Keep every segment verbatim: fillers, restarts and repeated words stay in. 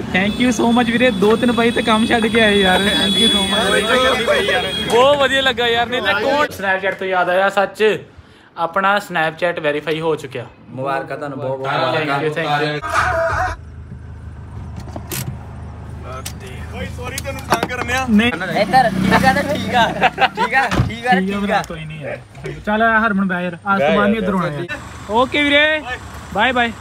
Thank you so much वीरे, दो तीन भाई तो काम छड़ के आए यार, थैंक यू सो मच, बहुत वधिया लगा यार। नहीं तो कौन स्नैपचैट तो याद आया, सच अपना स्नैपचैट वेरीफाई हो चुका, मुबारक तुहानू बहुत बहुत, thank you thank you. Sorry ਤੈਨੂੰ ਤੰਗ ਕਰਨੇ ਆ ਇੱਧਰ ਠੀਕ ਆ ਠੀਕ ਆ ਠੀਕ ਆ ਠੀਕ ਆ ਠੀਕ ਆ ਕੋਈ ਨਹੀਂ ਹੈ। ਚੱਲ ਹਰਮਨ ਬਾਈ ਯਾਰ ਆਸਮਾਨੀ ਇਧਰ ਆਉਣਾ। ਓਕੇ ਵੀਰੇ ਬਾਏ ਬਾਏ।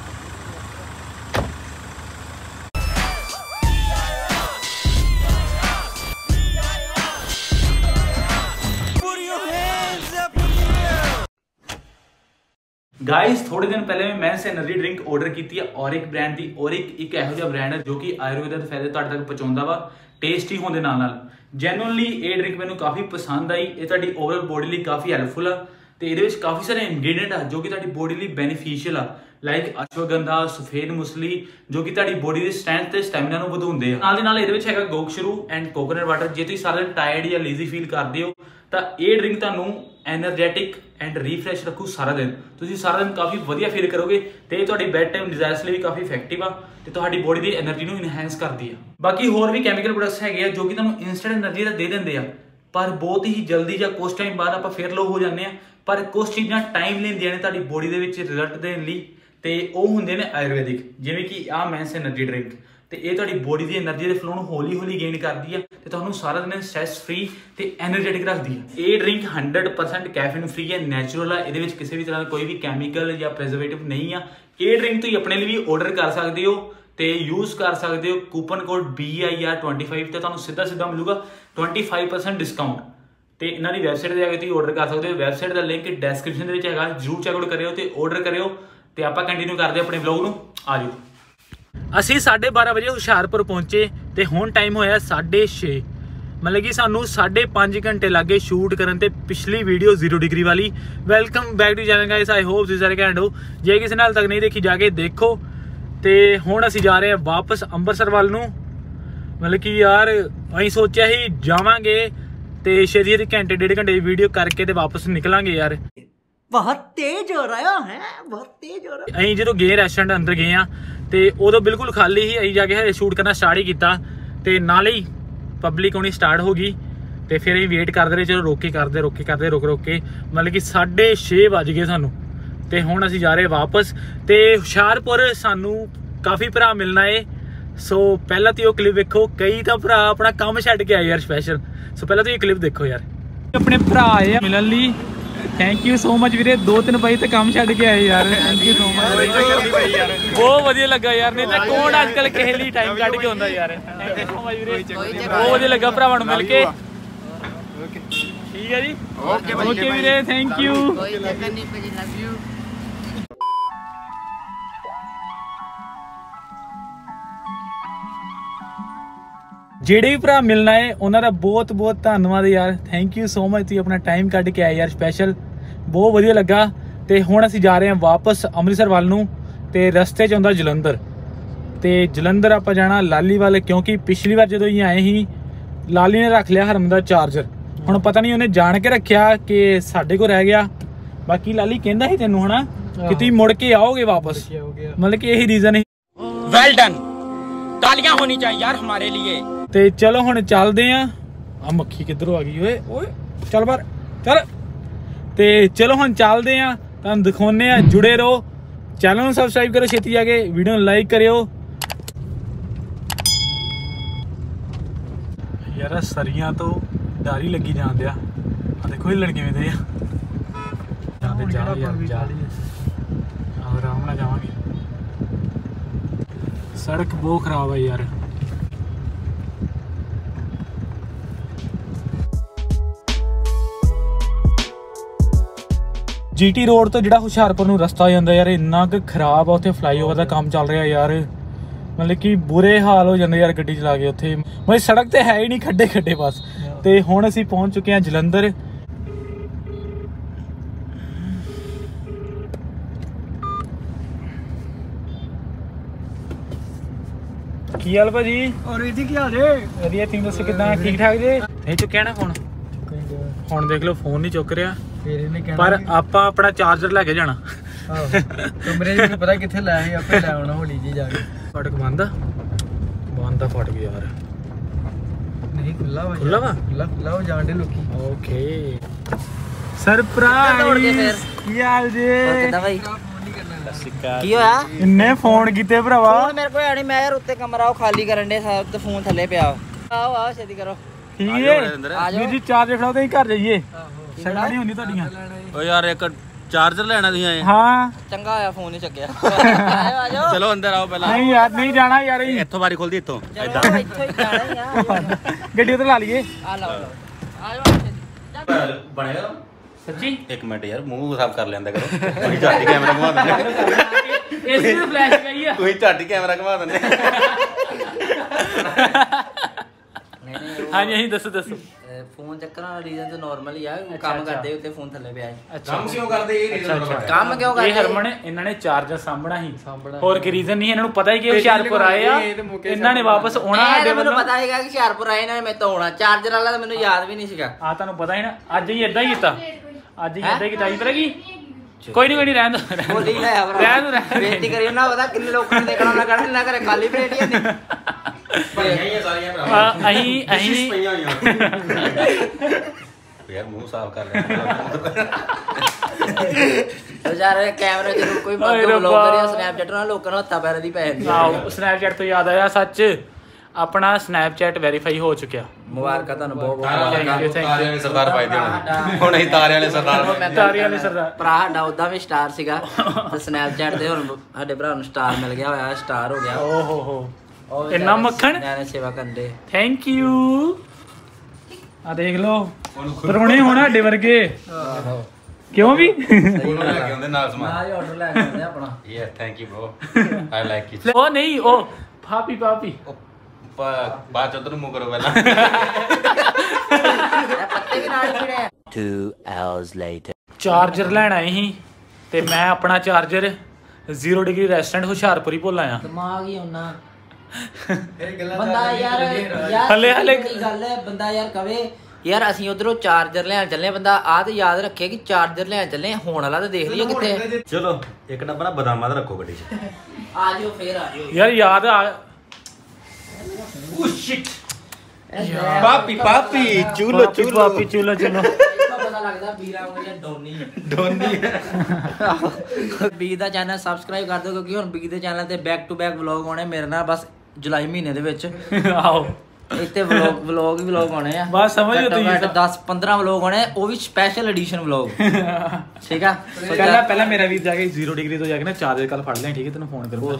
गाइस थोड़े दिन पहले मैं मैंस एनर्जी ड्रिंक ऑर्डर की थी ऑरिक ब्रांड की। ऑरिक एक ਇਹੋ ਜਿਹਾ ब्रांड है जो कि आयुर्वेद के फायदे ਤੁਹਾਡੇ तक पहुँचाता वा, टेस्टी होने के नाल ਜੈਨੂਇਨਲੀ ये ड्रिंक मैं काफ़ी पसंद आई। ये ਤੁਹਾਡੀ ओवरऑल बॉडी ਲਈ काफ़ी हेल्पफुल आ, तो ये काफ़ी सारे इंग्रीडिएंट आ जो कि ਤੁਹਾਡੀ बॉडी ਲਈ बेनीफिशियल आ, लाइक अश्वगंधा, सफेद मूसली जो कि ਤੁਹਾਡੀ बॉडी ਦੀ स्ट्रेंथ ਤੇ ਸਟੈਮਿਨਾ ਨੂੰ ਵਧਾਉਂਦੇ ਆ। ਨਾਲ ਦੀ ਨਾਲ ਇਹਦੇ ਹੈਗਾ ਗੋਕਸ਼ਰੂ ਐਂਡ ਕੋਕੋਨਟ ਵਾਟਰ। ਜੇ ਤੁਸੀਂ ਸਾਰੇ ਟਾਇਰਡ ਜਾਂ ਲੇਜ਼ੀ ਫੀਲ ਕਰਦੇ ਹੋ ਤਾਂ ਇਹ ड्रिंक ਤੁਹਾਨੂੰ एनर्जेटिक एंड रिफ्रेश रखू सारा दिन। तुम सारा दिन काफ़ी वधिया फील करोगे, तो बैड टाइम डिजायर्स लिए भी काफ़ी इफेक्टिव आ, तो तुहाडी बॉडी की एनर्जी को इनहेंस करती है। बाकी होर भी कैमिकल प्रोडक्ट्स है जो कि तुहानू इंस्टेंट एनर्जी तो दे देंगे आ, पर बहुत ही जल्दी या कुछ टाइम बाद आप फिर लो हो जाते हैं। पर कुछ चीज़ा टाइम लेंदियां ने तुहाडी बॉडी के रिजल्ट देने लई, ते ओह हुंदे ने आयुर्वैदिक, जिवें कि आ मैंस एनर्जी ड्रिंक, तो ये तुहाडी बॉडी की एनर्जी के फ्लो हौली हौली गेन करती है, तो तुहानू सारा दिन स्ट्रैस फ्री तो एनर्जेटिक रखती है। ये drink hundred percent caffeine free है, नैचुरल है, ये किसी भी तरह का कोई भी कैमिकल या प्रिजर्वेटिव नहीं है। ये ड्रिंक तुम अपने लिए भी ऑर्डर कर सकते हो, तो यूज़ कर सकते हो coupon code B I R twenty five तो तुहानू सीधा सीधा मिलेगा ट्वेंटी फाइव परसेंट डिस्काउंट। तो इन्हों की वैबसाइट पर जाकर तुम ऑर्डर कर सकते हो, वैबसाइट का लिंक डिस्क्रिप्शन में है, जरूर चेकआउट करो तो ऑर्डर करो। तो आप कंटिन्यू करते अपने ब्लॉग में, आ जाओ। असी साढ़े बारह बजे हुशियारपुर पहुंचे तो हुण टाइम होया साढ़े छे, मतलब कि सानू साढ़े पाँच घंटे लग गए शूट करन ते पिछली वीडियो जीरो डिग्री वाली। Welcome back to channel guys, I hope तुसीं सारे घैंट हो, जे किसी नाल तक नहीं देखी जाके देखो। तो हुण असी जा रहे हैं वापस अंबरसर वाल नू, मतलब कि यार असीं सोचिया ही जावांगे ते छेती छेती घंटे डेढ़ घंटे वीडियो करके तो वापस निकलांगे यार। बहुत तेज हो रहा है, बहुत तेज हो रहा है। अं जो गए रेस्टोरेंट अंदर गए हैं तो उदो बिल्कुल खाली ही, अं जाके हजे शूट करना स्टार्ट ही किया, तो नाल ही पब्लिक आनी स्टार्ट हो गई। तो फिर अं वेट करते रहे, चलो रोके करते रोके करते रोक रोक के मतलब कि साढ़े छे बज गए सानू। तो हुण असीं जा रहे वापस, तो हुशियारपुर सानू काफ़ी भरा मिलना है। सो पहला तो क्लिप देखो, कई तो भरा अपना काम छड्ड के आए यार स्पैशल। सो पहला तो क्लिप देखो यार, अपने भरा आए मिलण लई। थैंक यू सो मच वीरे, दो तीन भाई तो काम छड़ के आए यार, थैंक यू सो मच, बहुत वधिया लगा यार। नहीं तो कौन आजकल किसी लिए टाइम कट के आंदा यार, बहुत वधिया लगा भरावां नूं मिल के। ठीक है जी, ओके वीरे, थैंक यू। ਜਿਹੜੇ भी भरा मिलना है उन्होंने बहुत बहुत धन्यवाद यार, थैंक यू सो मच, तुम अपना टाइम कट के आए यार स्पैशल, बहुत वधिया लगा। तो हुण असीं जा रहे हैं वापस अमृतसर वाल नूं, ते रस्ते च आउंदा जलंधर, तो जलंधर आपां जाना लाली वाल, क्योंकि पिछली बार जदों असीं आए ही लाली ने रख लिया हरमन दा चार्जर, हुण पता नहीं उन्हें जाण के रखिया कि साडे कोल रह गया। बाकी लाली कहंदा सी तैनूं हना कि तुसीं मुड़ के आओगे वापस, मतलब कि यही रीज़न है। वैल डन, तालियां होनी चाहिए यार हमारे लिए। तो चलो हुण चलदे आं, आ मक्खी किधरों आ गई ओए ओए, चल बाहर चल। तो चलो हुण चलदे आं, तुहानूं दिखाउने आं, जुड़े रहो, चैनल नूं सबसक्राइब करो छेती जाके, वीडियो नूं लाइक करियो यार। सरियां तो डारी लगी जांदे आ, देखो हिलण किवें दे आ, ते जा यार जा आराम नाल जावांगे। सड़क बहुत खराब है यार। जीटी रोड तो जिहड़ा हुशियारपुर नूं रस्ता जांदा यार इन्ना क खराब आ, उत्थे फ्लाईओवर का काम चल रहा यार, मतलब कि बुरे हाल हो जाते यार गड्डी चला के उत्थे, मतलब सड़क तो है ही नहीं, खड्डे खड्डे बस। तो हुण असीं पहुंच चुके हैं जलंधर। ਕੀ ਹਾਲ ਭਾਜੀ? ਔਰ ਜੀ ਕੀ ਹਾਲ ਹੈ? ਵਧੀਆ, ਤੁਸੀਂ ਦੱਸੋ ਕਿਦਾਂ? ਠੀਕ ਠਾਕ ਜੀ? ਨਹੀਂ ਚੁੱਕਿਆ ਨਾ ਫੋਨ, ਹੁਣ ਦੇਖ ਲਓ ਫੋਨ ਨਹੀਂ ਚੁੱਕ ਰਿਹਾ, ਪਰ ਆਪਾਂ ਆਪਣਾ ਚਾਰਜਰ ਲੈ ਕੇ ਜਾਣਾ। ਕਮਰੇ ਨੂੰ ਪਤਾ ਕਿੱਥੇ ਲਾਇਆ ਸੀ, ਆਪਾਂ ਲੈ ਆਉਣਾ ਹੋਲੀ ਜੀ ਜਾ ਕੇ। ਫਟਕ ਬੰਦ ਆ आधा फट गया यार। नहीं खुला भाई, खुला ना, खुला खुला वो जांडे लुकी। ओके सरप्राइज यार जी। और भाई ਕੀ ਹੋਇਆ? ਇੰਨੇ ਫੋਨ ਕੀਤੇ ਭਰਾਵਾ। ਫੋਨ ਮੇਰੇ ਕੋਲ ਆਣੀ, ਮੈਂ ਯਾਰ ਉੱਤੇ ਕਮਰਾ ਉਹ ਖਾਲੀ ਕਰਨ ਦੇ ਸਾਹਿਬ ਤੇ ਫੋਨ ਥੱਲੇ ਪਿਆ। ਆਓ ਆਓ ਛੇਤੀ ਕਰੋ। ਠੀਕ ਹੈ ਵੀਰ ਜੀ, ਚਾਰਜਰ ਫੜਾਓ ਤੇ ਘਰ ਜਾਈਏ। ਆਹੋ ਛੜਾ ਨਹੀਂ ਹੁੰਦੀ ਤੁਹਾਡੀਆਂ। ਓ ਯਾਰ ਇੱਕ ਚਾਰਜਰ ਲੈਣਾ ਤੁਸੀਂ ਆਏ। ਹਾਂ ਚੰਗਾ ਹੋਇਆ ਫੋਨ ਹੀ ਚੱਕਿਆ। ਆਓ ਆਜੋ ਚਲੋ ਅੰਦਰ ਆਓ ਪਹਿਲਾਂ। ਨਹੀਂ ਯਾਰ ਨਹੀਂ ਜਾਣਾ ਯਾਰ, ਇੱਥੋਂ ਬਾਰੀ ਖੋਲਦੀ ਇੱਥੋਂ ਐਦਾਂ। ਇੱਥੋਂ ਹੀ ਜਾਣਾ ਯਾਰ। ਗੱਡੀ ਉਧਰ ਲਾ ਲਈਏ। ਆ ਲਾਓ ਆਜੋ ਛੇਤੀ। ਬਣੇਗਾ सच्ची? एक मिनट यार, मुंह साफ कर लेंदा करो। कोई झाटी कैमरा घुमा देने। एसी में फ्लैश गई है। कोई झाटी कैमरा घुमा देने। हां यही दसो दसो। फोन चक्कर वाला रीजन तो नॉर्मल ही है, काम करदे उते फोन थल्ले पे आए। काम क्यों करदे ये रीजन? काम क्यों करदे? ये हरमन इन्हां ने चार्जर सामणा ही सामणा। और के रीजन नहीं है, इन्हां नु पता ही कि हुशियारपुर आए आ। इन्हां ने वापस आना हाडे वल्लों। इन्हां नु पता हैगा कि हुशियारपुर आए इन्हां ने, मैं तो आना। चार्जर वाला तो मेनू याद भी नहीं सीगा। आ तानू पता ही ना, अज ही इदां ही कीता। ਅੱਜ ਹੀ ਅੱਧੇ ਕਿਤਾਈ ਪਰ ਕੀ ਕੋਈ ਨਹੀਂ ਕੋਈ ਨਹੀਂ ਰਹਿਣ ਦੋ। ਬੋਲੀ ਨਾ ਯਾਰ ਰਹਿਣ ਦੋ, ਬੇਇੱਜ਼ਤੀ ਕਰੀਓ ਨਾ। ਪਤਾ ਕਿੰਨੇ ਲੋਕਾਂ ਨੇ ਦੇਖਣਾ ਨਾ ਕਹਣਾ ਨਾ ਕਰੇ ਖਾਲੀ ਪਲੇਟ ਹੀ ਨਹੀਂ ਪਈਆਂ ਸਾਰੀਆਂ ਭਰਾਵਾ। ਅਹੀਂ ਅਹੀਂ ਪਈਆਂ ਹੋਈਆਂ ਯਾਰ। ਮੂੰਹ ਸਾਫ ਕਰ ਲੈ ਯਾਰ। ਕੈਮਰਾ ਜਦੋਂ ਕੋਈ ਬੰਦਾ ਬਲੌਗ ਕਰਿਆ ਸਨੈਪਚੈਟ ਨਾਲ ਲੋਕਾਂ ਨੂੰ ਹੱਥਾਂ ਪੈਰਾਂ ਦੀ ਪੈ ਜਾਂਦੀ। ਆਓ ਸਨੈਪਚੈਟ ਤੋਂ ਯਾਦ ਆਇਆ, ਸੱਚ अपना स्नैपचैट वेरीफाई हो चुका। मुबारक तुहानू बहुत बहुत। तारे वाले सरदार भाई दे हुण असीं तारे वाले सरदार मैं तारे वाले सरदार भरा साडा उदां वी स्टार सीगा ते स्नैपचैट ते हुण साडे भरा नू स्टार मिल गया होया। स्टार हो गया। ओ हो हो इन्ना मक्खन नाल सेवा करदे। Thank you. आ देख लो परौणे हुण साडे वर्गे। क्यों भी उन्होंने क्या होंदे नाल समान नाल ही ऑर्डर ले आंदे अपना। Yes thank you bro I like it. ओ नहीं ओ पापी पापी बात उधर मुंह करो पहला। पत्ते के नाल छिड़े। two hours later चार्जर लेना ही ते मैं अपना charger zero degree restaurant Hoshiarpur ही भुल आया। दिमाग ही होना बंदा यार। हले हले गल है बंदा यार कवे यार असीं उधरों चार्जर लैन चले। बंदा आ तो याद रखे कि चार्जर लैन चले। होने वाला तो देख लियो कितने। चलो एक डब्बा ना बदामा दा रखो गड्डी च। आ जाओ फिर आ जाओ यार। याद आ पापी पापी चूलो चूलो पापी चूलो चूलो। पता लगदा बी रामगढ़िया डोनी डोनी है। बी दा चैनल सब्सक्राइब कर दो क्योंकि हुण बी दे चैनल ते बैक टू बैक व्लॉग आने मेरे नाल। बस जुलाई महीने दे विच आओ इत्ते व्लॉग व्लॉग ही व्लॉग आने आ। बस समझो तुसीं दस पंद्रह व्लॉग आने, ओ भी स्पेशल एडिशन व्लॉग। ठीक है पहला पहला मेरा भी जाके जीरो डिग्री तो जाके ना चार्जर कल फड़ ले। ठीक है तन्नू फोन करूंगा।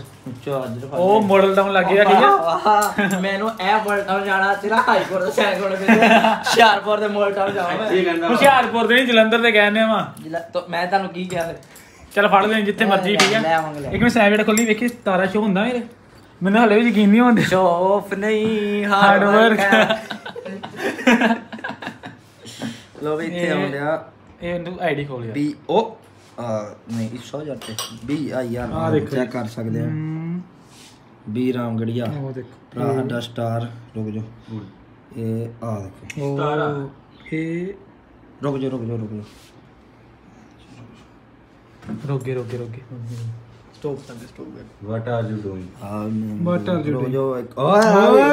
चार्जर फड़ ओ मॉडल डाउन लग गया। ठीक है मैनू ए मॉडल डाउन जाना सिरा हाईकोर्ट दे सैकोर्ट दे हुशियारपुर दे मॉडल डाउन जावां। हुशियारपुर दे नहीं जलंधर दे कहने आ। तो मैं तानू की कहया फिर चल फड़ ले जिथे मर्जी। ठीक है एक मिनट स्नैपचैट खोली देखी। तारा शो हुंदा मेरे मैंने हले भी यकीन नहीं होंदे। शौफ नहीं हार्ड वर्क। लो भाई इथे आंदया ए नु आईडी खोल यार। बी ओ नहीं इसो जाते बी आई आर चेक कर सकदे हैं। बी रामगढ़िया ओ देखो भरा साडा स्टार। रुक जो ए आ देखो स्टार ए। रुक जो रुक जो रुक जो रुक गए रुक गए रुक गए। Stop and stop it. What are you doing? What are you doing? ओए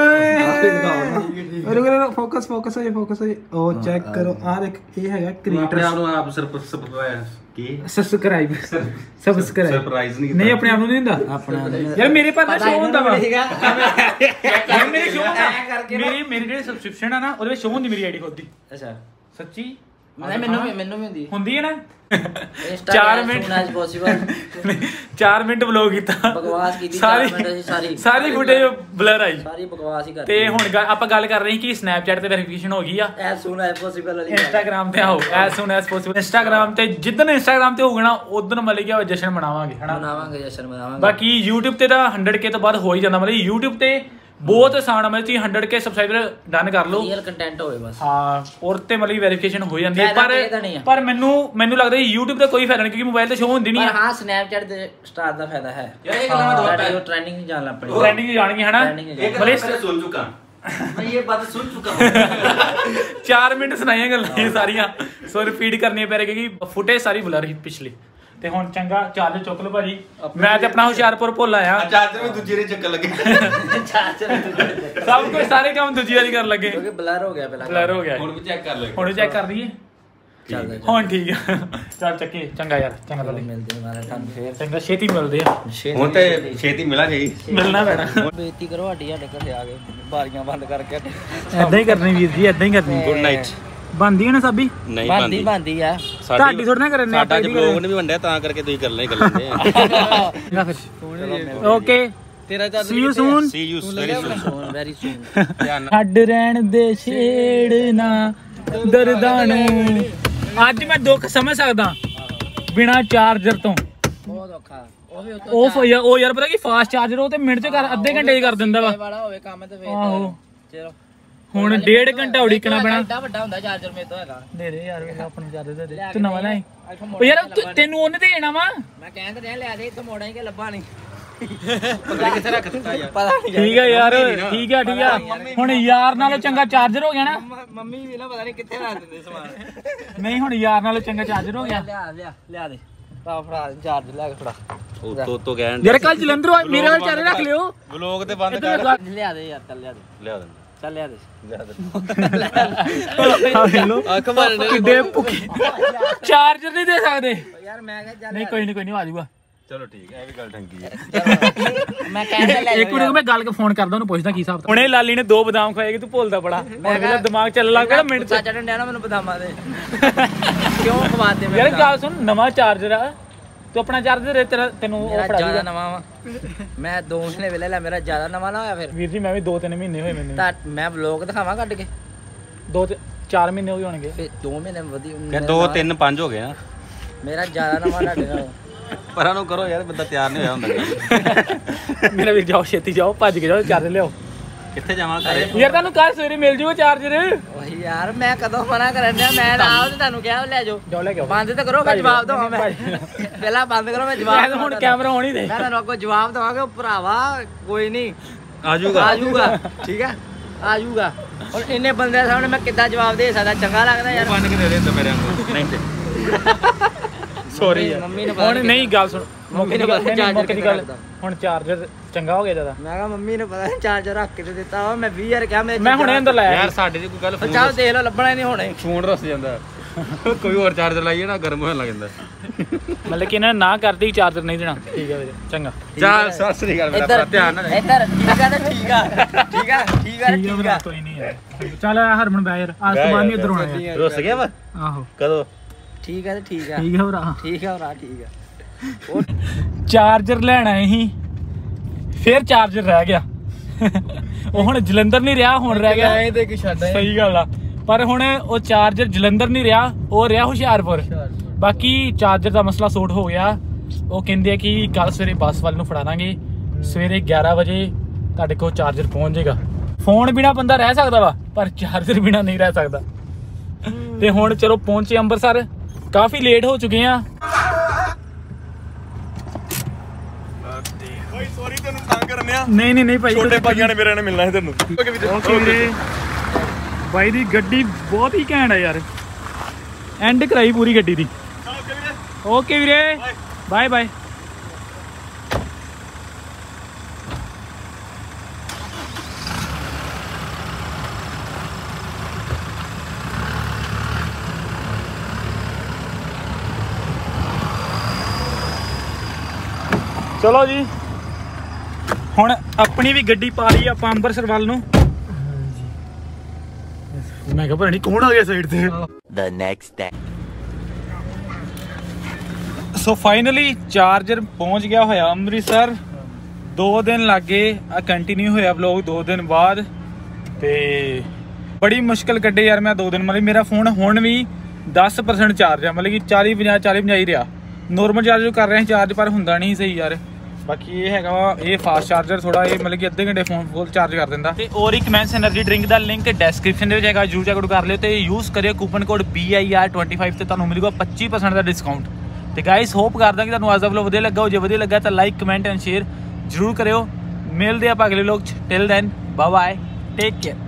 रुक रुक फोकस फोकस है फोकस है। ओ चेक करो आ देख ये है क्रिएटर। अपने आप सरप्राइज सब्सक्राइब सब्सक्राइब सरप्राइज नहीं नहीं अपने आप नहीं दिंदा अपने यार। मेरे पास ना शो हुंदा वा मेरे शो करके मेरी मेरी जेह्ड़ी सब्सक्रिप्शन है ना ओदे शो हुंदी मेरी आईडी खुद दी। अच्छा सच्ची मैं मेनू मेनू में हुंदी हुंदी है ना। चार मिनट चार मिनट ब्लॉग कीता बकवास कीती। चार मिनट सारी सारी फुटेज ब्लर आई। सारी बकवास ही कर ते हुण आपां गल कर रहे हैं कि स्नैपचैट ते वेरिफिकेशन हो गई आ as soon as possible. Instagram ते आओ as soon as possible. Instagram ते जिद्दन इंस्टाग्राम ते होगना उदन मतलब क्या जश्न मनावांगे है ना। मनावांगे जश्न मनावांगे। बाकी YouTube ते दा सौ के तो बाद हो ही जांदा। मतलब YouTube ते बहुत आसान है। मतलब सौ के सब्सक्राइबर डन कर लो रियल कंटेंट होए बस। हां और ते मतलब वेरिफिकेशन हो जांदी है। पर पर मेनू मेनू लगदा YouTube पे कोई फायदा नहीं क्योंकि मोबाइल ते शो हुंदी नहीं है। हां Snapchat दे स्टार दा फायदा है यार। एक गल्ला दो पैर ट्रेंडिंग जान लग पड़ी। ट्रेंडिंग जान गई है ना। भले सुन चुका मैं ये बात सुन चुका हूं। चार मिनट सुनाईया गल्लां सारीयां सो रिपीट करनी पै रही क्योंकि फुटेज सारी ब्लर ही पिछली। ਤੇ ਹੁਣ ਚੰਗਾ ਚੱਲ ਚੁੱਕ ਲਓ ਭਾਜੀ ਮੈਂ ਤੇ ਆਪਣਾ ਹੁਸ਼ਿਆਰਪੁਰ ਭੁੱਲ ਆਇਆ ਚਾਰਜਰ ਵੀ ਦੂਜੀ ਰੇ ਚੱਕਣ ਲੱਗੇ ਚਾਰਜਰ ਸਭ ਕੁਝ ਸਾਰੇ ਕੰਮ ਦੂਜੀ ਵਾਲੀ ਕਰਨ ਲੱਗੇ ਕਿਉਂਕਿ ਬਲਰ ਹੋ ਗਿਆ ਪਹਿਲਾਂ ਬਲਰ ਹੋ ਗਿਆ ਹੁਣ ਵੀ ਚੈੱਕ ਕਰ ਲਓ ਹੁਣ ਚੈੱਕ ਕਰ ਲਈਏ ਹੁਣ ਠੀਕ ਆ ਚੱਲ ਚੱਕੇ ਚੰਗਾ ਯਾਰ ਚੰਗਾ ਤੁਹਾਨੂੰ ਮਿਲਦੇ ਮਾਰਾ ਤੁਹਾਨੂੰ ਫੇਰ ਚੰਗਾ ਛੇਤੀ ਮਿਲਦੇ ਆ ਹੁਣ ਤੇ ਛੇਤੀ ਮਿਲਾਂਗੇ ਮਿਲਣਾ ਪੈਣਾ ਬੇਇੱਜ਼ਤੀ ਕਰੋ ਹੱਡੀ ਸਾਡੇ ਘਰੇ ਆ ਗਏ ਬਾਰੀਆਂ ਬੰਦ ਕਰਕੇ ਐਦਾਂ ਹੀ ਕਰਨੀ ਵੀਰ ਜੀ ਐਦਾਂ ਹੀ ਕਰਨੀ ਗੁੱਡ ਨਾਈਟ ਬੰਦੀ ਹੈ ਨਾ ਸਾਬੀ ਨਹੀਂ ਬੰਦੀ ਬੰਦੀ ਆ ਤੁਹਾਡੀ ਥੋੜਾ ਨਾ ਕਰਨੇ ਸਾਡਾ ਬਲੌਗ ਨੇ ਵੀ ਵੰਡਿਆ ਤਾਂ ਕਰਕੇ ਤੁਸੀਂ ਕਰ ਲੈ ਕਰ ਲੈਂਦੇ ਓਕੇ ਤੇਰਾ ਚਾਹ see you soon see you very soon very soon ਹੱਡ ਰਹਿਣ ਦੇ ਛੇੜਨਾ ਦਰਦਾਂ ਨੂੰ ਅੱਜ ਮੈਂ ਦੁੱਖ ਸਮਝ ਸਕਦਾ ਬਿਨਾ ਚਾਰਜਰ ਤੋਂ ਬਹੁਤ ਔਖਾ ਉਹ ਉਹ ਯਾਰ ਉਹ ਯਾਰ ਪਤਾ ਕੀ ਫਾਸਟ ਚਾਰਜਰ ਉਹ ਤੇ ਮਿੰਟ ਚ ਕਰ ਅੱਧੇ ਘੰਟੇ ਚ ਕਰ ਦਿੰਦਾ ਵਾ ਵਾਲਾ ਹੋਵੇ ਕੰਮ ਤੇ ਫੇਰ ਆਹੋ ਚਲੋ ਹੁਣ ਡੇਢ ਘੰਟਾ ਉਡੀਕਣਾ ਪੈਣਾ ਐਡਾ ਵੱਡਾ ਹੁੰਦਾ ਚਾਰਜਰ ਮੇਰੇ ਤੋਂ ਹੈਗਾ ਦੇ ਦੇ ਯਾਰ ਵੇਖ ਆਪਣੇ ਚਾਰਜਰ ਦੇ ਦੇ ਤੂੰ ਨਵਾਂ ਲੈ ਉਹ ਯਾਰ ਤੈਨੂੰ ਉਹਨੇ ਦੇਣਾ ਵਾ ਮੈਂ ਕਹਿਣ ਤੇ ਰਹਿ ਲਿਆ ਦੇ ਇੱਥੇ ਮੋੜਾਂ ਹੀ ਕਿ ਲੱਭਾ ਨਹੀਂ ਪਤਾ ਕਿੱਥੇ ਰੱਖ ਦਿੱਤਾ ਯਾਰ ਪਤਾ ਨਹੀਂ ਠੀਕ ਆ ਯਾਰ ਠੀਕ ਆ ਠੀਕ ਆ ਹੁਣ ਯਾਰ ਨਾਲੋਂ ਚੰਗਾ ਚਾਰਜਰ ਹੋ ਗਿਆ ਨਾ ਮੰਮੀ ਵੀ ਨਾ ਪਤਾ ਨਹੀਂ ਕਿੱਥੇ ਰੱਖ ਦਿੰਦੇ ਸਮਾਨ ਨਹੀਂ ਹੁਣ ਯਾਰ ਨਾਲੋਂ ਚੰਗਾ ਚਾਰਜਰ ਹੋ ਗਿਆ ਲਿਆ ਲਿਆ ਲਿਆ ਦੇ ਤਾਂ ਫੜਾ ਚਾਰਜਰ ਲੈ ਕੇ ਫੜਾ ਉਹ ਤੋ ਤੋ ਗੈਂਡ ਯਾਰ ਕੱਲ ਜਲੰਧਰ ਮੇਰੇ ਨਾਲ ਚਾਰੇ ਰੱਖ ਲਿਓ ਵਲੋਗ ਤੇ ਬੰਦ ਕਰ ਲਿਆ ਦੇ ਯਾਰ ਚੱਲ ਲਿਆ ਦੇ ਲਿਆ ਦੇ ਚੱਲ ਲਿਆ ਦੇ ਕਿੱਡੇ ਭੁੱਖੇ ਚਾਰਜਰ ਨਹੀਂ ਦੇ ਸਕਦੇ ਯਾਰ ਮੈਂ ਕਿਹਾ ਨਹੀਂ ਕੋਈ ਨਹੀਂ ਕੋਈ ਨਹੀਂ ਆ ਜਾਊਗਾ ਚਲੋ ਠੀਕ ਹੈ ਇਹ ਵੀ ਗੱਲ ਠੰਗੀ ਹੈ ਮੈਂ ਕਹਿੰਦਾ ਲੈ ਇੱਕ ਮਿੰਟ ਮੈਂ ਗੱਲ ਕੇ ਫੋਨ ਕਰਦਾ ਉਹਨੂੰ ਪੁੱਛਦਾ ਕੀ ਹਿਸਾਬ ਹੁਣੇ ਲਾਲੀ ਨੇ ਦੋ ਬਦਾਮ ਖਾਏਗੀ ਤੂੰ ਭੁੱਲਦਾ ਬੜਾ ਮੇਰਾ ਦਿਮਾਗ ਚੱਲ ਲੱਗ ਗਿਆ ਮਿੰਟ ਚ ਚੜਨ ਡਿਆ ਨਾ ਮੈਨੂੰ ਬਦਾਮਾਂ ਦੇ ਕਿਉਂ ਖਵਾਦੇ ਮੈਂ ਯਾਰ ਗੱਲ ਸੁਣ ਨਵਾਂ ਚਾਰਜਰ ਆ ਤੂੰ ਆਪਣਾ ਚਾਰਜਰ ਤੇਰਾ ਤੈਨੂੰ ਉਹ ਫੜਾ ਦੂਗਾ ਨਵਾਂ ਵਾ ਮੈਂ ਦੋ ਮਹੀਨੇ ਵੇਲੇ ਲੈ ਮੇਰਾ ਜ਼ਿਆਦਾ ਨਵਾਂ ਨਾ ਹੋਇਆ ਫਿਰ ਵੀਰ ਜੀ ਮੈਂ ਵੀ ਦੋ ਤਿੰਨ ਮਹੀਨੇ ਹੋਏ ਮੈਨੂੰ ਤਾਂ ਮੈਂ ਵਲੌਗ ਦਿਖਾਵਾਂ ਕੱਢ ਕੇ ਦੋ ਚਾਰ ਮਹੀਨੇ ਹੋ ਜਾਣਗੇ ਫਿਰ ਦੋ ਮਹੀਨੇ ਵਧੀਆ ਦੋ ਤਿੰਨ ਪੰਜ ਹੋ ਗਏ ਨਾ ਮੇਰਾ ਜ਼ਿਆਦਾ ਨਵਾਂ ਲੱਗ ਗਿਆ ਪਰਾਂ ਨੂੰ ਕਰੋ ਯਾਰ ਬੰਦਾ ਤਿਆਰ ਨਹੀਂ ਹੋਇਆ ਹੁੰਦਾ ਮੇਰਾ ਵੀਰ ਜਾਓ ਛੇਤੀ ਜਾਓ ਭੱਜ ਕੇ ਜਾਓ ਚਾਰਜਰ ਲਿਆਓ ਕਿੱਥੇ ਜਾਵਾਂ ਯਾਰ ਤੁਹਾਨੂੰ ਕੱਲ ਸਵੇਰੇ ਮਿਲ ਜੂਗਾ ਚਾਰਜਰ ਓਏ ਯਾਰ ਮੈਂ ਕਦੋਂ ਮਨਾ ਕਰਨ ਦਿਆ ਮੈਂ ਆਪ ਤੇ ਤੁਹਾਨੂੰ ਕਿਹਾ ਲੈ ਜਾਓ ਜਾਓ ਲੈ ਕੇ ਬੰਦ ਤਾਂ ਕਰੋ ਮੈਂ ਜਵਾਬ ਦਵਾਂ ਮੈਂ ਪਹਿਲਾਂ ਬੰਦ ਕਰੋ ਮੈਂ ਜਵਾਬ ਹੁਣ ਕੈਮਰਾ ਹੋਣੀ ਦੇ ਮੈਂ ਤੁਹਾਨੂੰ ਅੱਗੋਂ ਜਵਾਬ ਦਵਾਂਗਾ ਭਰਾਵਾ ਕੋਈ ਨਹੀਂ ਆਜੂਗਾ ਆਜੂਗਾ ਠੀਕ ਹੈ ਆਜੂਗਾ ਹੁਣ ਇੰਨੇ ਬੰਦਿਆਂ ਸਾਹਮਣੇ ਮੈਂ ਕਿੱਦਾਂ ਜਵਾਬ ਦੇ ਸਕਦਾ ਚੰਗਾ ਲੱਗਦਾ ਯਾਰ ਬੰਦ ਕੇ ਦੇ ਦੇ ਮੇਰੇ ਅੰਗੂ ਨਹੀਂ ਸੌਰੀ ਹੁਣ ਨਹੀਂ ਗੱਲ ਸੁਣ ਮੰਮੀ ਨੇ ਪਤਾ ਚਾਰਜਰ ਦੀ ਗੱਲ ਹੁਣ ਚਾਰਜਰ ਚੰਗਾ ਹੋ ਗਿਆ ਜਿਆਦਾ ਮੈਂ ਕਿਹਾ ਮੰਮੀ ਨੇ ਪਤਾ ਚਾਰਜਰ ਰੱਖ ਕੇ ਦਿੱਤਾ ਵਾ ਮੈਂ ਵੀਹ ਹਜ਼ਾਰ ਕਿਹਾ ਮੈਂ ਹੁਣੇ ਅੰਦਰ ਲਾਇਆ ਯਾਰ ਸਾਡੇ ਦੀ ਕੋਈ ਗੱਲ ਫੋਨ ਚੱਲ ਦੇਖ ਲਓ ਲੱਭਣਾ ਨਹੀਂ ਹੋਣਾ ਫੋਨ ਰਸ ਜਾਂਦਾ ਕੋਈ ਹੋਰ ਚਾਰਜਰ ਲਾਈਏ ਨਾ ਗਰਮ ਹੋਣ ਲੱਗ ਜਾਂਦਾ ਮਤਲਬ ਕਿ ਇਹਨਾਂ ਨਾ ਕਰਦੀ ਚਾਰਜਰ ਨਹੀਂ ਦੇਣਾ ਠੀਕ ਹੈ ਵੀਰੇ ਚੰਗਾ ਜਾ ਸਤਿ ਸ੍ਰੀ ਅਕਾਲ ਮੇਰਾ ਧਿਆਨ ਨਾ ਇੱਧਰ ਠੀਕ ਆ ਠੀਕ ਆ ਠੀਕ ਆ ਠੀਕ ਆ ਠੀਕ ਆ ਕੋਈ ਨਹੀਂ ਯਾਰ ਚੱਲ ਹਰਮਨ ਬਾਈ ਯਾਰ ਆਸਮਾਨੀ ਇਧਰ ਆਉਣਾ ਰੁੱਸ ਗਿਆ ਵਾ ਆਹੋ ਕਦੋਂ ਠੀਕ ਹੈ ਤੇ ਠੀਕ ਹੈ ਠੀਕ ਹੈ ਭਰਾ ਠੀਕ ਹੈ ਭਰਾ ਠੀਕ ਹੈ ਉਹ ਚਾਰਜਰ ਲੈਣਾ ਸੀ ਫਿਰ ਚਾਰਜਰ ਰਹਿ ਗਿਆ ਉਹ ਹੁਣ ਜਲੰਧਰ ਨਹੀਂ ਰਿਹਾ ਹੁਣ ਰਹਿ ਗਿਆ ਇਹ ਤੇ ਕਿ ਛੱਡ ਆਏ ਸਹੀ ਗੱਲ ਆ ਪਰ ਹੁਣ ਉਹ ਚਾਰਜਰ ਜਲੰਧਰ ਨਹੀਂ ਰਿਹਾ ਉਹ ਰਿਹਾ ਹੁਸ਼ਿਆਰਪੁਰ ਬਾਕੀ ਚਾਰਜਰ ਦਾ ਮਸਲਾ ਸੋਲਵ ਹੋ ਗਿਆ ਉਹ ਕਹਿੰਦੇ ਆ ਕਿ ਕੱਲ ਸਵੇਰੇ ਬੱਸ ਵਾਲ ਨੂੰ ਫੜਾ ਦਾਂਗੇ ਸਵੇਰੇ ਗਿਆਰਾਂ ਵਜੇ ਤੁਹਾਡੇ ਕੋਲ ਚਾਰਜਰ ਪਹੁੰਚ ਜਾਏਗਾ ਫੋਨ ਬਿਨਾ ਬੰਦਾ ਰਹਿ ਸਕਦਾ ਵਾ ਪਰ ਚਾਰਜਰ ਬਿਨਾ ਨਹੀਂ ਰਹਿ ਸਕਦਾ ਤੇ ਹੁਣ ਚਲੋ ਪਹੁੰਚੇ ਅੰਮ੍ਰਿਤਸਰ काफी लेट हो चुके हैं नहीं नहीं नहीं भाई छोटे भाइयों ने मेरे ने मिलना है तेनू भाई दी गड्डी बहुत ही घैंट है यार एंड कराई पूरी गड्डी दी ओके वीरे बाय बाय चलो जी हुण अपनी भी गड्डी पा ली आपां अंबरसर वाल नूं मैं कह पता नहीं कौन आ गया साइड से the next day so finally charger पहुंच गया होया अमृतसर दो दिन लग गए आ कंटिन्यू होया व्लॉग दो दिन बाद ते बड़ी मुश्किल कड्डे यार मैं दो दिन मतलब मेरा फोन हुण भी दस परसेंट चार्ज है मतलब कि चाली पचास चाली पचास ही रहा नॉर्मल चार्ज कर रहे हैं चार्ज पर होंदा नहीं सही यार बाकी ये हैगा वा ये फास्ट चार्जर थोड़ा ये मतलब कि अद्धे घंटे फोन फुल चार्ज कर दिंदा ते ओरिक मैंस एनर्जी ड्रिंक दा लिंक डिस्क्रिप्शन दे विच हैगा जरूर चेकआउट कर लियो ते यूज़ करियो coupon code B I R twenty-five ते तुहानूं मिलेगा पच्चीस परसेंट दा डिस्काउंट ते गाइस होप करदा कि तुहानूं अज दा व्लॉग वधिया लग्गा हो जे वधिया लग्गा तां लाइक कमेंट एंड शेयर जरूर करियो मिलदे आपां अगले व्लॉग च till then bye bye take care